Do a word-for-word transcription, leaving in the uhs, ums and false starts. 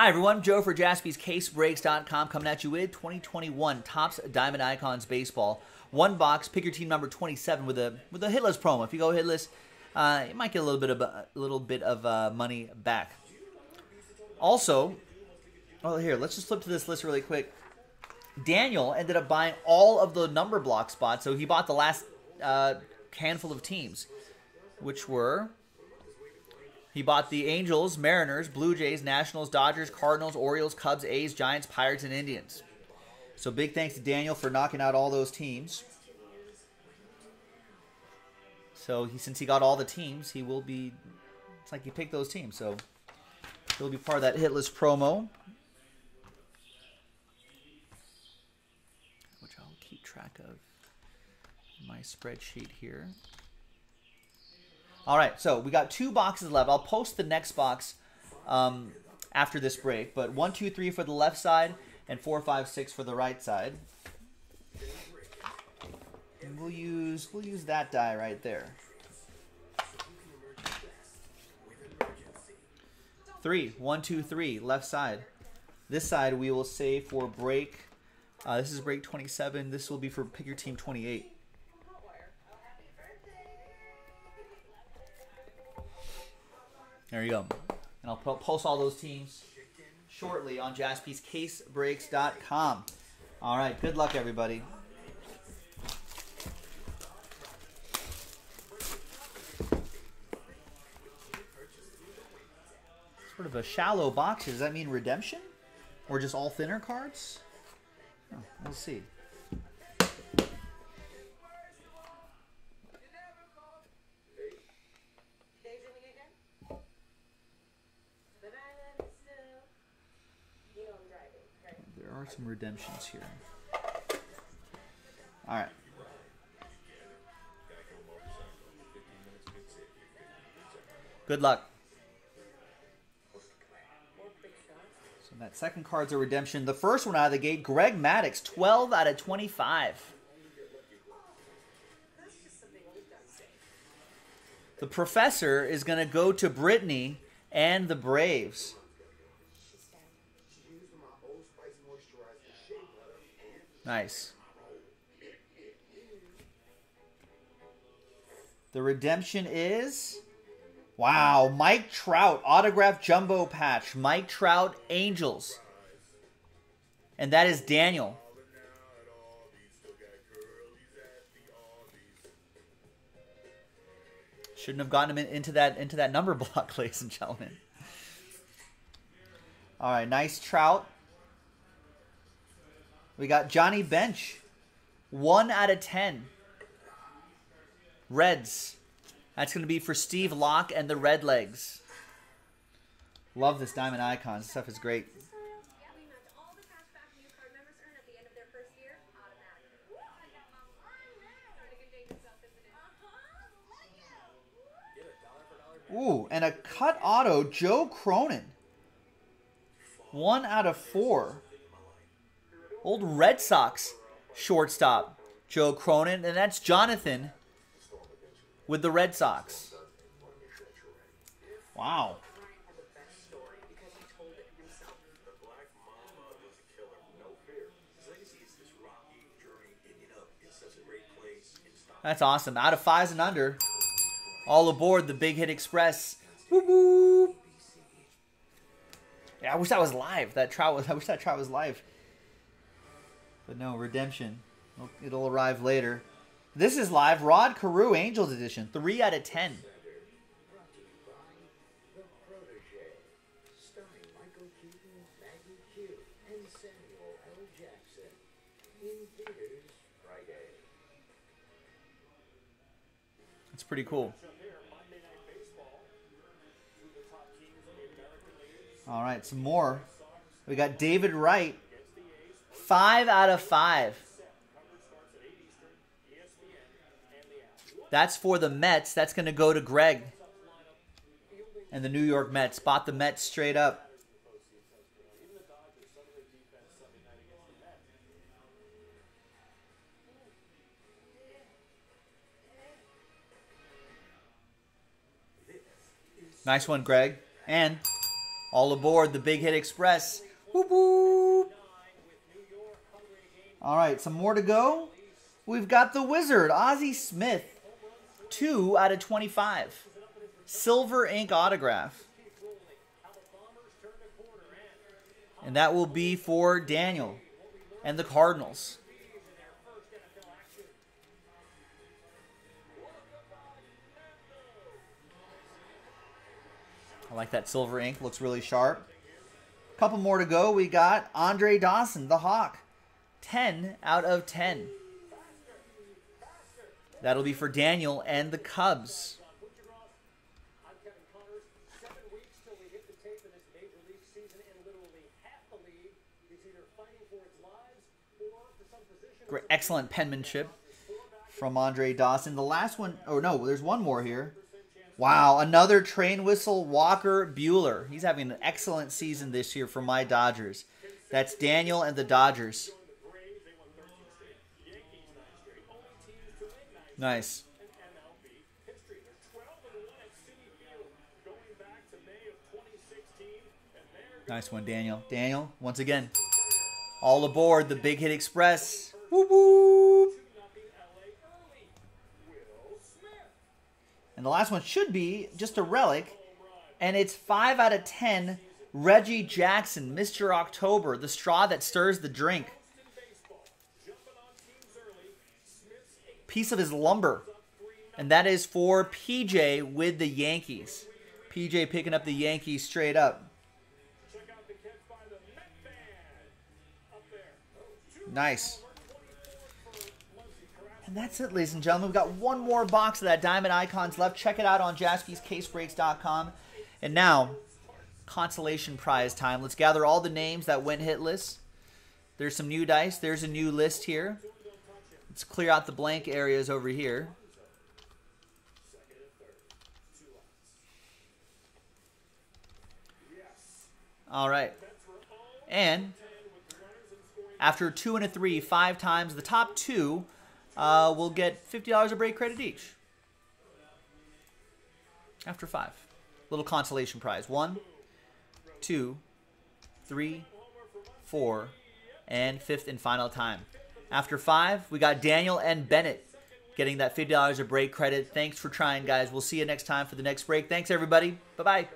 Hi everyone, Joe for Jaspys Case Breaks dot com coming at you with twenty twenty-one Topps Diamond Icons Baseball. One box, pick your team number twenty-seven with a with a hitless promo. If you go hitless, uh, you might get a little bit of a little bit of uh, money back. Also, oh here, let's just flip to this list really quick. Daniel ended up buying all of the number block spots, so he bought the last uh, handful of teams, which were. He bought the Angels, Mariners, Blue Jays, Nationals, Dodgers, Cardinals, Orioles, Cubs, A's, Giants, Pirates, and Indians. So big thanks to Daniel for knocking out all those teams. So he, since he got all the teams, he will be, it's like he picked those teams. So he'll be part of that hitless promo, which I'll keep track of in my spreadsheet here. All right, so we got two boxes left. I'll post the next box um, after this break, but one, two, three for the left side and four, five, six for the right side. And we'll use we'll use that die right there. Three, one, two, three, left side. This side we will save for break. Uh, this is break twenty-seven. This will be for pick your team twenty-eight. There you go. And I'll post all those teams shortly on Jaspys Case Breaks dot com. All right. Good luck, everybody. Sort of a shallow box. Does that mean redemption? Or just all thinner cards? Oh, we'll see. There are some redemptions here. All right. Good luck. So that second card's a redemption. The first one out of the gate, Greg Maddox, twelve out of twenty-five. The professor is going to go to Brittany and the Braves. Nice. The redemption is, wow, Mike Trout, autograph jumbo patch. Mike Trout, Angels. And that is Daniel. Shouldn't have gotten him into that into that number block, ladies and gentlemen. All right, nice Trout. We got Johnny Bench, one out of ten. Reds. That's going to be for Steve Locke and the Redlegs. Love this Diamond Icons. This stuff is great. Ooh, and a cut auto, Joe Cronin. One out of four. Old Red Sox shortstop, Joe Cronin. And that's Jonathan with the Red Sox. Wow. That's awesome. Out of fives and under. All aboard the Big Hit Express. Woo woo. Yeah, I wish that was live. That trial was, I wish that trial was live. But no, redemption. It'll arrive later. This is live. Rod Carew, Angels edition. three out of ten. That's pretty cool. All right, some more. We got David Wright. Five out of five. That's for the Mets. That's going to go to Greg. And the New York Mets. Bought the Mets straight up. Nice one, Greg. And All aboard the Big Hit Express. Whoop, whoop. All right, some more to go. We've got the Wizard, Ozzie Smith, two out of twenty-five. Silver ink autograph. And that will be for Daniel and the Cardinals. I like that silver ink. Looks really sharp. A couple more to go. We got Andre Dawson, the Hawk. ten out of ten. That'll be for Daniel and the Cubs. Great, excellent penmanship from Andre Dawson. The last one, oh no, there's one more here. Wow, another train whistle, Walker Bueller. He's having an excellent season this year for my Dodgers. That's Daniel and the Dodgers. Nice. Nice one, Daniel. Daniel, once again, all aboard the Big Hit Express. Whoop, whoop. And the last one should be just a relic, and it's five out of ten, Reggie Jackson, Mister October, the straw that stirs the drink. Piece of his lumber, and that is for P J with the Yankees. P J picking up the Yankees straight up. Nice. And that's it, ladies and gentlemen. We've got one more box of that Diamond Icons left. Check it out on Jaspys Case Breaks dot com. And now, consolation prize time. Let's gather all the names that went hitless. There's some new dice. There's a new list here. Let's clear out the blank areas over here. All right. And after two and a three, five times, the top two uh, will get fifty dollars a break credit each. After five. Little consolation prize. One, two, three, four, and fifth and final time. After five, we got Daniel and Bennett getting that fifty dollars a break credit. Thanks for trying, guys. We'll see you next time for the next break. Thanks, everybody. Bye-bye.